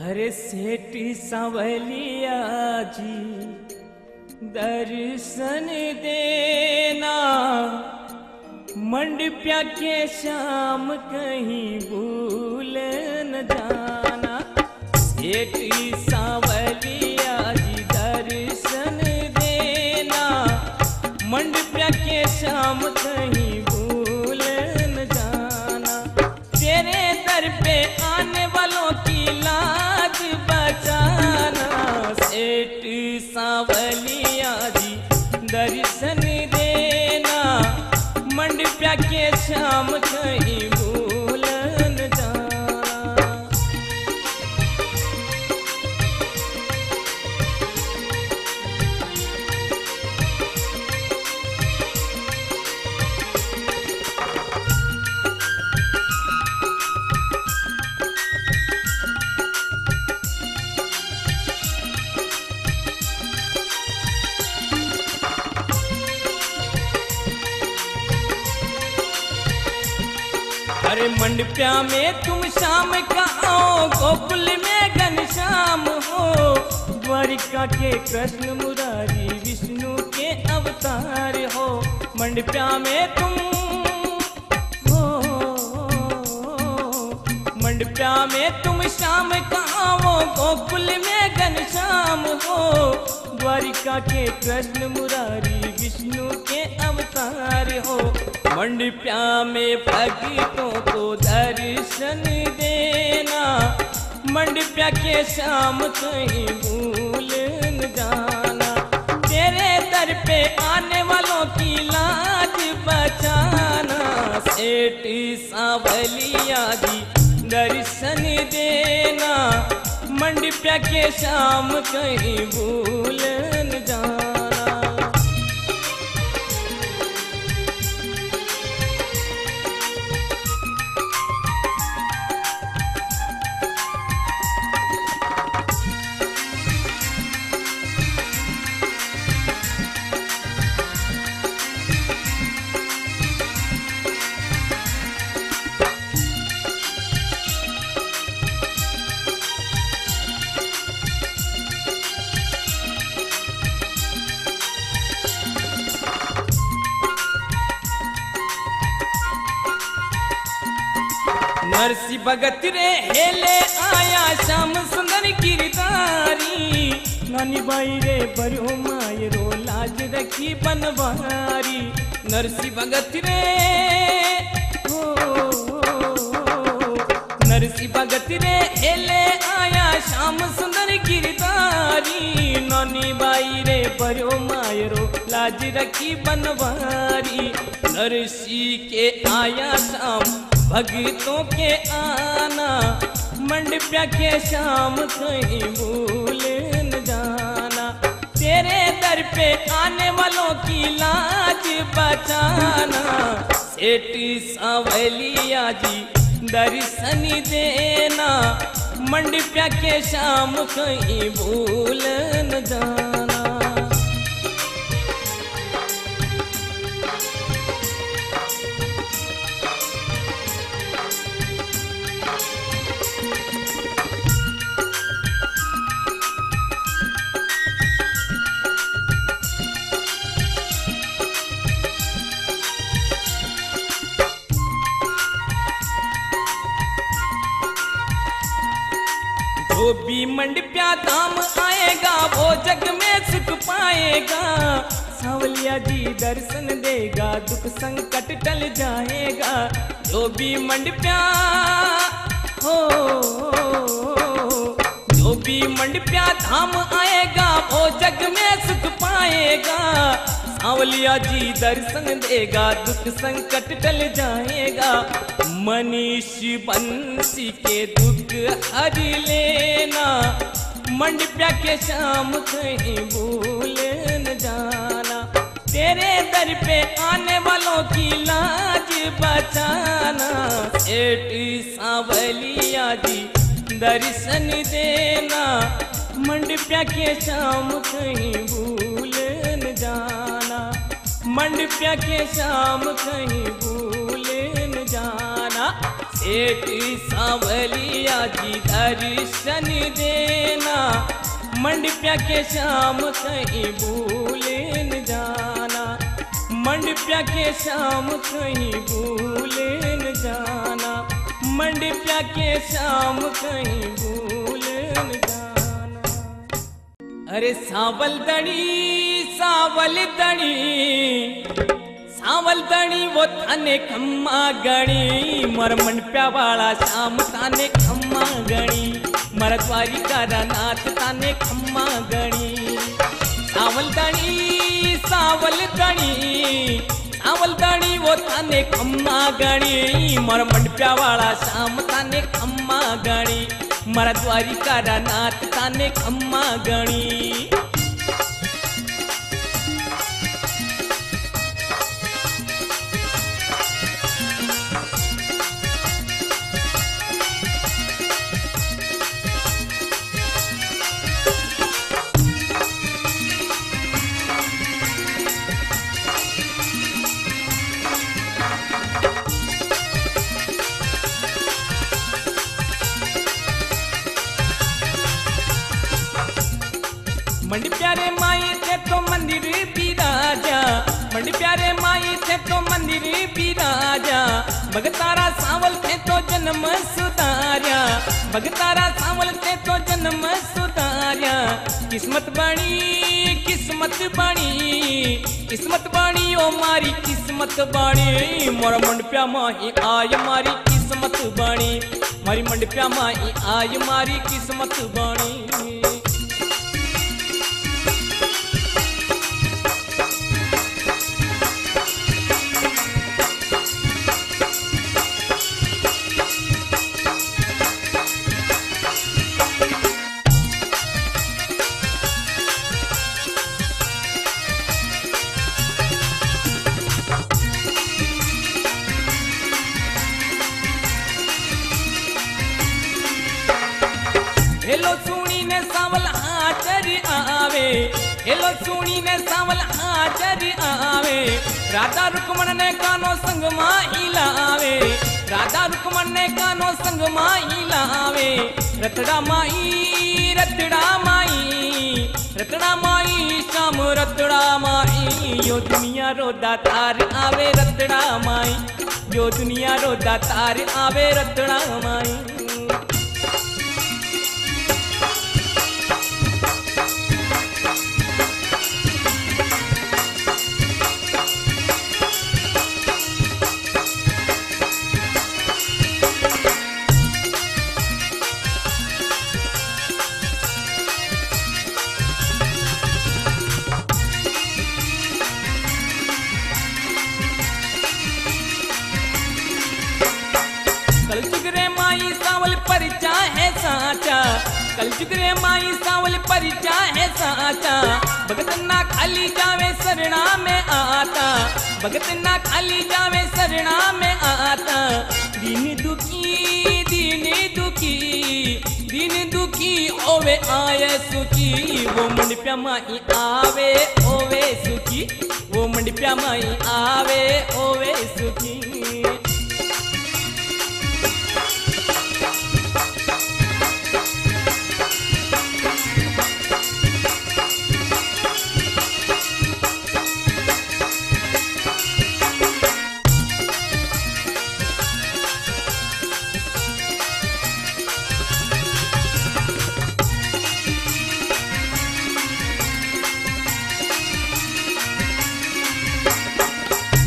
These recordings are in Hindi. अरे सेठ सांवरिया जी दर्शन देना, मंडप्या के शाम कहीं भूल न जाना। सेठ सांवरिया जी दर्शन देना, मंडप्या के शाम कहीं भूल न जाना। तेरे दर पे आने वालों की लाज बचाना। सेठ सांवरिया जी दर्शन देना, मंडप्या के शाम कहीं भूल न जाना। अरे मंडप्या में तुम शाम का आओ, गोकुल में घनश्याम हो। द्वारिका के कृष्ण मुरारी विष्णु के अवतार हो। मंडप्या में तुम हो, मंडप्या में तुम शाम का आओ, गोकुल में घनश्याम हो। द्वारिका के कृष्ण मुरारी विष्णु के अवतार हो। मंडप्या में भक्तों को दर्शन देना, मंडप्या के शाम कहीं भूल न जाना। तेरे दर पे आने वालों की लाज बचाना। सेठ सांवरिया जी दर्शन देना, मंडप्या के शाम कहीं भूल न जाना। नरसी भगत रे हेले आया श्याम सुंदर गिरधारी। नानी बाई रे बरो माय रो लाज रखी बनवारी। नरसी भगत रे हो, नरसी भगत रे हेले आया श्याम सुंदर गिरधारी। नानी बाई रे बरो माय रो लाज रखी बनवारी। नरसी के आया श्याम भगतों के आना, मंडप्या के शाम कहीं भूल न जाना। तेरे दर पे आने वालों की लाज बचाना। सेठ सांवरिया जी दर्शन देना, मंडप्या के शाम कहीं भूल न जाना। वो भी मंडप्या धाम आएगा, वो जग में सुख पाएगा। सांवरिया जी दर्शन देगा, दुख संकट टल जाएगा। जो भी मंडप्या हो, जो भी मंडप्या धाम आएगा, वो जग में सुख पाएगा। सांवरिया जी दर्शन देगा, दुख संकट टल जाएगा। मनीषी बंसी के दुख हर लेना, मंडप्या के शाम कहीं भूल न जाना। तेरे दर पे आने वालों की लाज बचाना। सेठ सांवरिया जी दर्शन देना, मंडप्या के शाम कहीं भूल न जाना। मंडप्या के शाम कहीं भूल जाना। एक सांवरिया जी दर्शन देना, मंडप्या के शाम कहीं भूल न जाना, मंडप्या के शाम कहीं भूल न जाना, मंडप्या के शाम कहीं भूल न जाना। अरे सावल दड़ी सावल दड़ी सावल दणी वो थाने खम्मा गणी, मर मंडप्या वाला शाम ताने खम्मा गणी, मर द्वारिकारा नाथ ताने खम्मा गणी। सावल दणी सावल दणी सावल दणी वो थाने खम्मा गणी, मर मंडप्या वाला शाम ताने खम्मा गणी, मर द्वारिकारा नाथ ताने खम्मा गणी। मंड प्यारे माई थे तो मंदिर बिराजा, मंड प्यारे माई थे तो मंदिर बिराजा, भगतारा सावल थे तो जन्म सुधार्या, भगतारा सावल थे तो जन्म सुधार्या, किस्मत बणी किस्मत बणी किस्मत बणी ओ मारी किस्मत बणी, मोर मंडप्या माही आय मारी किस्मत बणी, मारी मंडप्या माही आय मारी किस्मत बणी। हेलो सुनी ने सावल हाजर आवे, हेलो सुनी ने सावल हाजर आवे, राधा रुक्मण ने कानो संग माइलावे, राधा रुक्मण ने कानो संग माइलावे, रतड़ा माई रतड़ा माई रतड़ा माई श्याम रतड़ा माई, यो दुनिया रो दातार आवे रतड़ा माई, यो दुनिया रो दातार आवे रतड़ा माई। कल जिगरे माई सावल परिचा है साचा, भगत ना खाली जावे शरणा में आता, भगत ना खाली जावे शरणा में आता, दीन दुखी दीन दुखी दीन दुखी ओवे आये सुखी, वो मंडप्या माई आवे ओवे सुखी, वो मंडप्या माई आवे ओवे सुखी।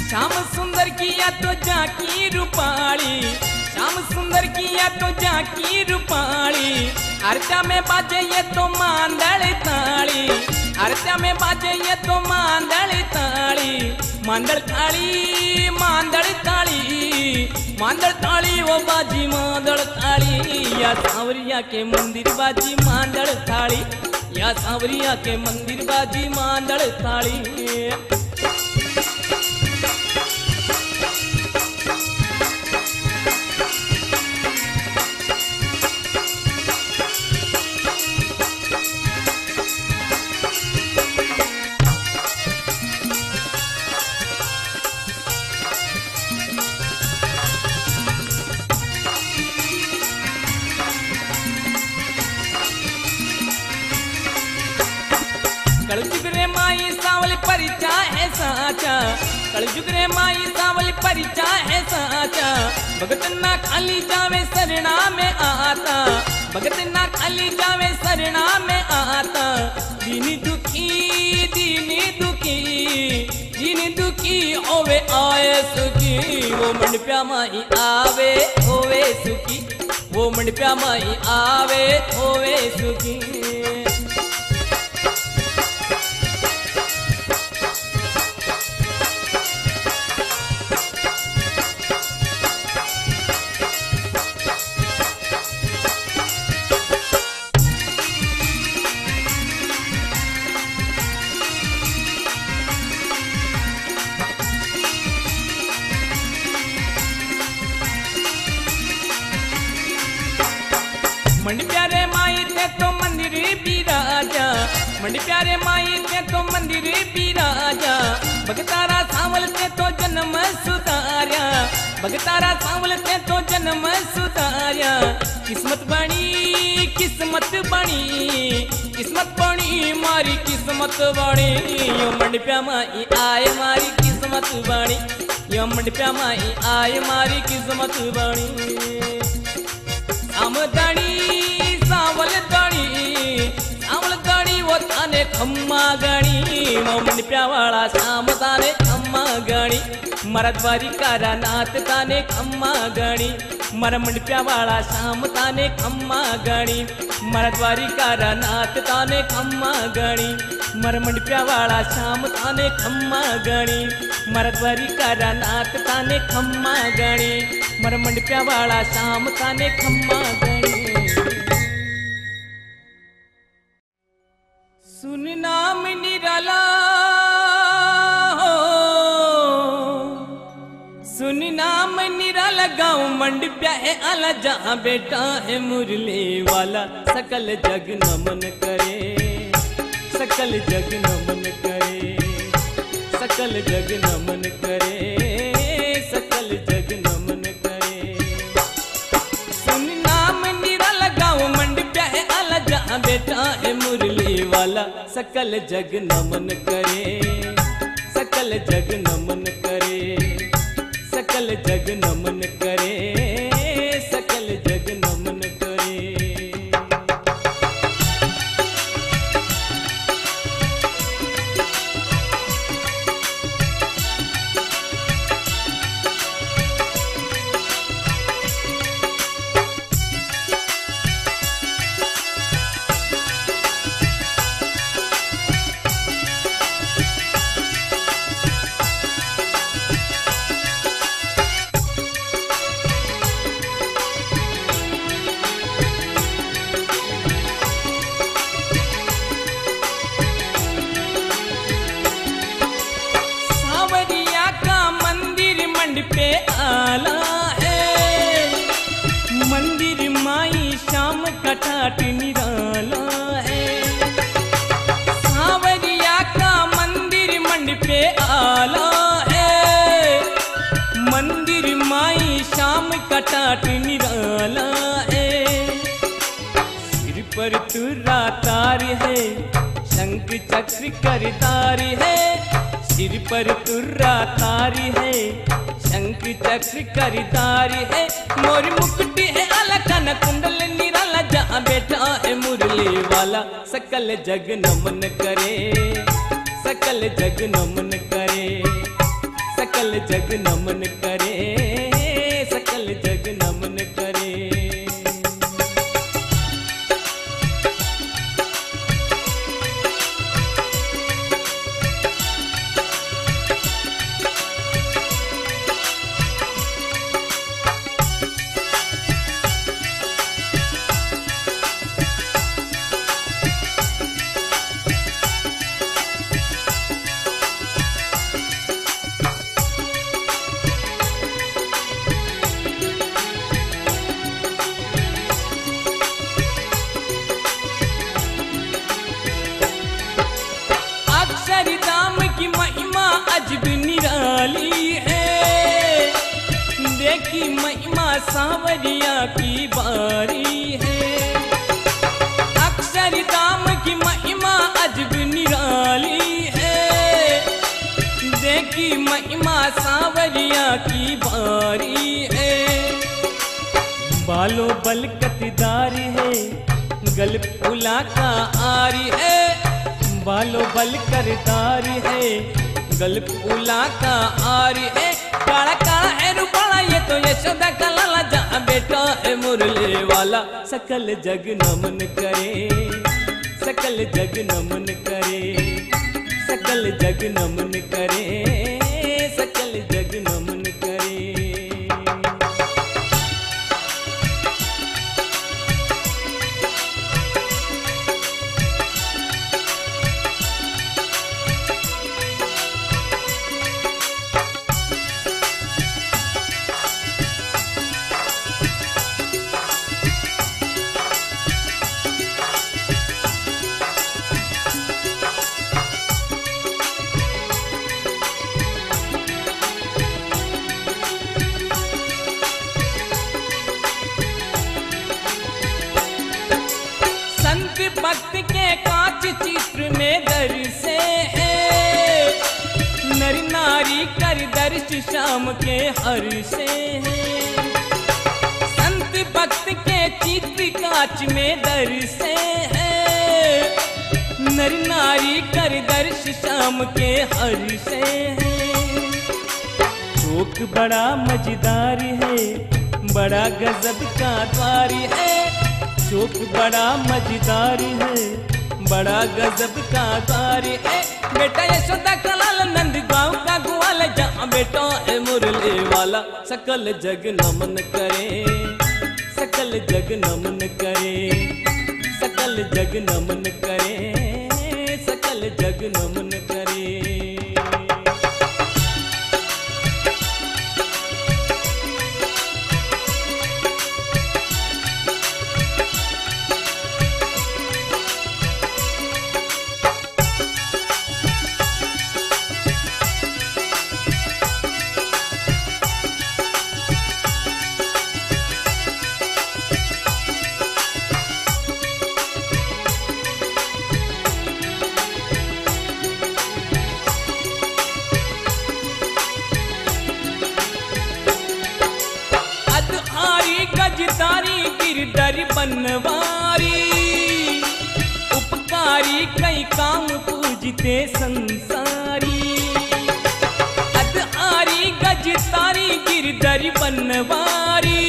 श्याम सुंदर किया तो जाकी रूपाली, श्याम सुंदर किया तो जाकी रूपाली, अर्चा में बाजे ये तो मांदल ताली, अर्चा में बाजे ये तो मांदल ताली, मांदल ताली मांदल ताली मांदल ताली वो बाजी मांदल ताली, या सांवरिया के मंदिर बाजी मांदल ताली, या सांवरिया के मंदिर बाजी मांदल ताली। साचा कलयुग रे माई सावल परिचा है साचा। भगत ना खाली जावे शरणा में आता, भगत ना खाली जावे शरणा में आता। दीनी दुखी होवे आए सुखी, वो मंडप्या माई आवे होवे सुखी, वो मंडप्या माई आवे होवे सुखी। मंड प्यारे माई ते तो मंदिर बिराजा, मंड प्यारे माई ते तो मंदिर बिराजा। भगतारा सांवल ते तो जन्म सुधार्या, भगतारा सांवल ते तो जन्म सुधार्या। किस्मत बनी किस्मत बनी, किस्मत बनी मारी किस्मत बनी। यो मंड प्या माई आए मारी किस्मत बनी, यो मंड प्या माई आए मारी किस्मत बनी। सावल दानी वो ताने खम्मा गणी, वो मंडप्या वाला शाम ताने खम्मा गणी। मरद्वारी कारा नाथ ताने खम्मा गणी, मर मंडप्या वाला शाम ताने खम्मा गणी। मरद्वारी कारा नाथ ताने खम्मा गणी, मर मंडप्या वाला शाम ताने खम्मा गणी। मरद्वारी कारा नाथ ताने खम्मा गणी, मर मंडप्या वाला शाम ताने खम्मा गणी। सुन नाम निराला हो, सुन नाम निराला। गाँव मंडप्या है आला, जहाँ बेटा है मुरली वाला। सकल जग नमन करे, सकल जग नमन करे, सकल जग नमन करे, सकल जग नमन करे। सुन नाम निराला। गाँव मंडप्या है आला, जहाँ बेटा है मुरली वाला। सकल जग नमन करे, सकल जग नमन करे, सकल जग नमन करे, सकल जग नमन करे। टाट निराला है, सिर पर तुरा तार है, शंख चक्र करतार है। सिर पर तुरा तार है, शंख चक्र करतार है। मोर मुकुटी है आला, काना कुंडल निराला। जहाँ बेटा है मुरली वाला। सकल जग नमन करे, सकल जग नमन करे, सकल जग नमन करे। सांवरिया की बारी है, अक्षरधाम की महिमा अजब निराली है। बलकतदारी है, गल फुला का आरी है, बालो बल करदारी है, गल फुला का आरी है, काला काला है रूपाला ये तो यशोदा का लाला, जहाँ बेटा है मुरली वाला। सकल जग नमन करे, सकल जग नमन करे, सकल जग नमन करे, सकल जग नमन करे। भक्त के कांच चित्र में दर्शे है, नर नारी कर दर्श शाम के हर्षे है। संत भक्त के चित्र कांच में दर्शे है, नर नारी कर दर्श शाम के हर्षे है। शोक बड़ा मजेदार है, बड़ा गजब का द्वारी है, शोक बड़ा मजेदार है, बड़ा गजब का तारी है। बेटा यशोदा का लाल, नंद गाँव का ग्वाल, जहाँ बेटा है मुरली वाला। सकल जग नमन करे, सकल जग नमन करे, सकल जग नमन करे, सकल जग नमन करे। गजदारी गिरधर बनवारी, उपकारी कई काम पूजते संसारी। अदहारी गजदारी गिरधर बनवारी,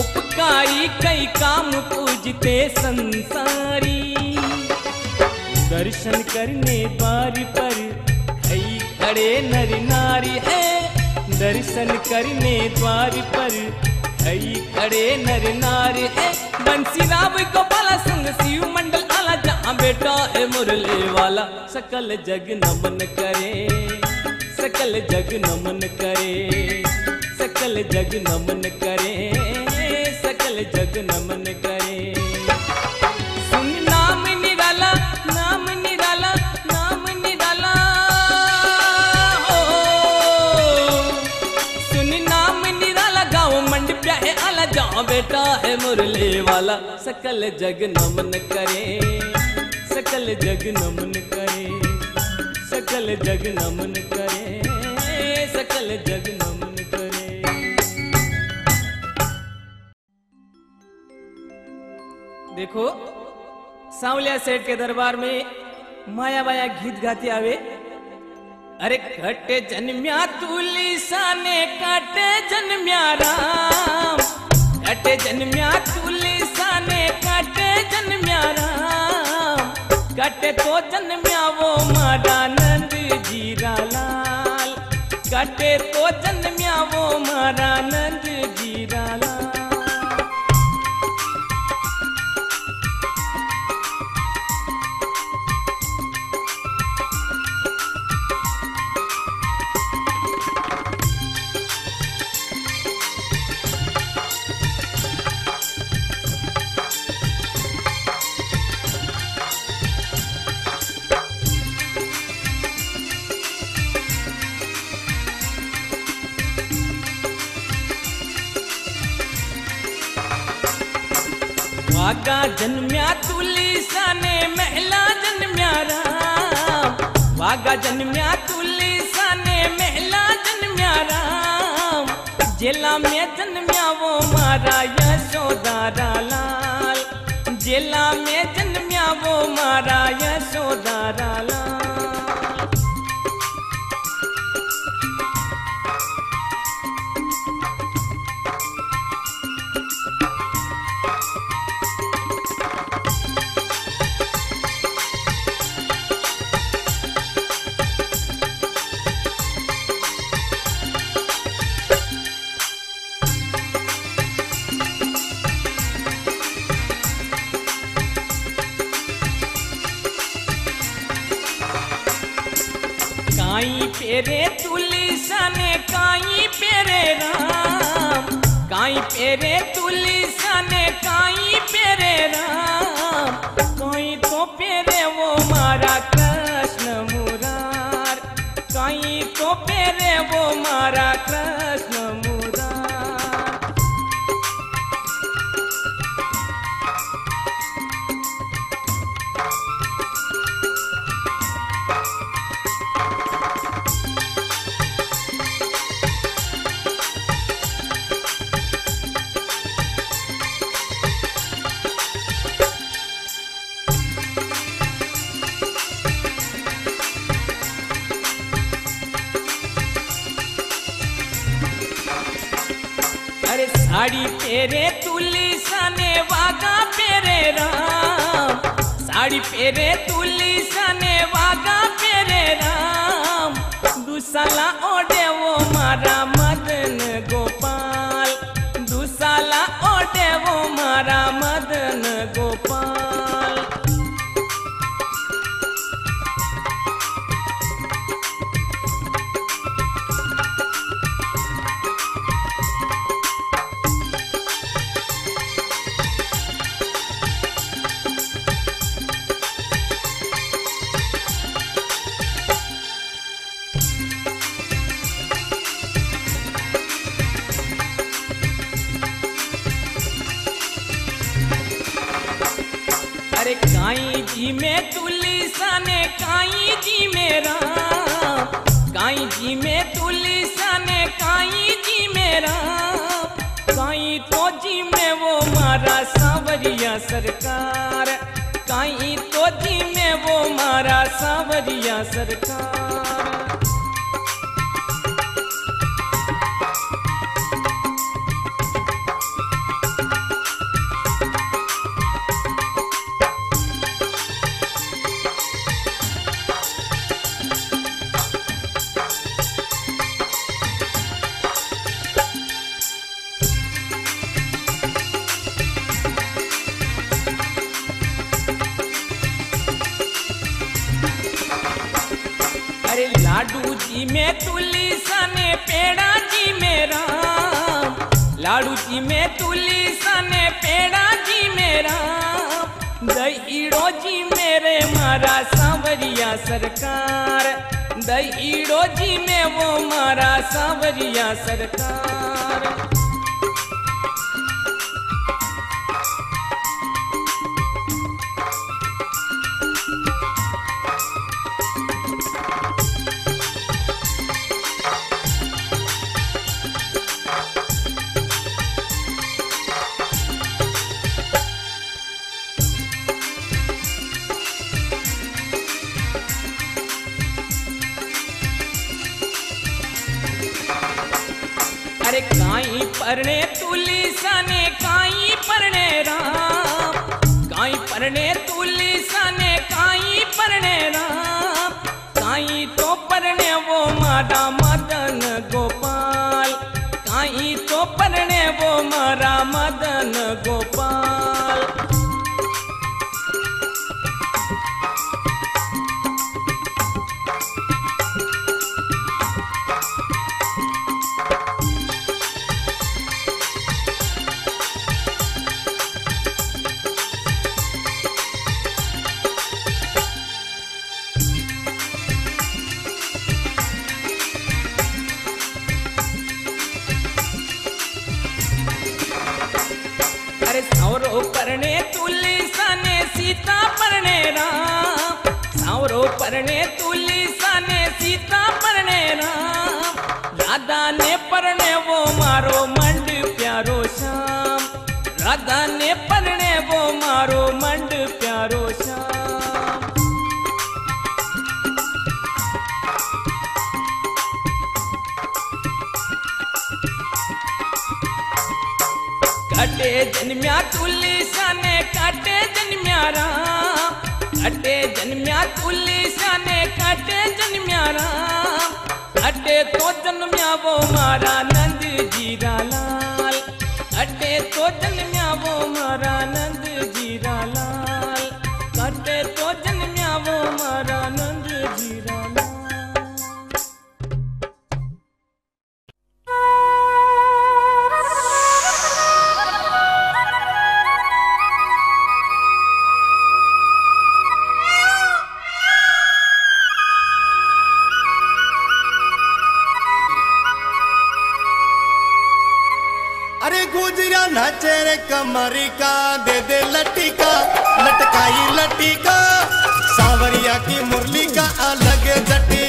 उपकारी कई काम पूजते संसारी। दर्शन करने द्वार पर कई खड़े नर नारी है, दर्शन करने द्वार पर कई खड़े नर नारी है। बंसी राम गोपाल संग शिव मंडल आला, जहाँ बेटा है मुरली वाला। सकल जग नमन करे, सकल जग नमन करे, सकल जग नमन करे, सकल जग नमन करे। सुन नाम निराला, नाम निराला, नाम निराला बेटा है मुरली वाला। सकल जग नमन करे, सकल जग नमन करे, सकल जग नमन करे, सकल जग नमन करे। देखो सांवलिया सेठ के दरबार में माया माया गीत गाती आवे। अरे कटे जन्म्या तुली साने, कटे जन्म्या राम, कटे जन्म्या तुली साने, कटे जन्म्या राम, कटे तो जन्म्या वो मारा नंद जीरा लाल, कटे तो जन्म्या वो मारा नंद जीरा लाल। वागा जन्म्या तुली साने महला जन्म्या राम, वागा जन्म्या तुली साने महला जन्म्या राम, जेला में जन्मिया वो मारा यशोदारा लाल, जेला में जन्मिया वो मारा यशोदारा लाल। काई पेरे तुलिसा ने काई पेरे राम, काई पेरे तुलिसा ने काई पेरे राम, काई तो पेरे वो मारा कृष्ण मुरार, काई तो पेरे वो मारा कृष्ण मुरार। साड़ी पेरे तुलिसा ने वागा पेरे राम, साड़ी पेरे तुलिसा ने वागा पेरे राम, दुसाला ओढ़े वो मारा मदन गोपाल, दुसाला ओढ़े वो मारा मदन गोपाल। अरे काई जी में तुलिसा ने काई जी मेरा, काई जी में तुलिसा ने काई जी मेरा, काई तो जी में वो मारा सांवरिया सरकार, काई तो जी में वो मारा सांवरिया सरकार। अरे लाडू जी में तुलिसा ने पेड़ा जी मेरा, लाडू जी में तुलिसा ने पेड़ा जी मेरा, दहीड़ो जी मेरे मारा सांवरिया सरकार, दहीड़ो जी में वो मारा सांवरिया सरकार। अरे काई परने तुलिसा ने काई परने राम, काई परने तुलिसा ने काई परने राम, काई तो परने वो मारा मदन गोपाल, काई तो परने वो मारा मदन गोपाल। अरे सावरो परने तुलिसा ने सीता परने राम, सावरो परने तुलिसा ने सीता परने राम, राधा राधा ने परणे वो मारो मंड प्यारो श्याम, राधा ने परणे वो मारो मंड प्यारो श्याम। काटे जन्म्या तुलसा ने काटे जन्म्या राम, काटे जन्म्या तुलसा ने काटे जन्म्या राम। अटे तो जन्म्या वो मारा नंद जीरा लाल, अटे तो जन्म्या वो मारा नंद जीरा लाल, अटे तो जन्म्या वो मारा नंद जीरा कमरी का दे दे लटिका लटकाई लटिका, सांवरिया की मुरली का अलग जटिका।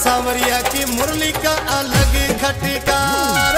सांवरिया की मुरली का अलग खटकार।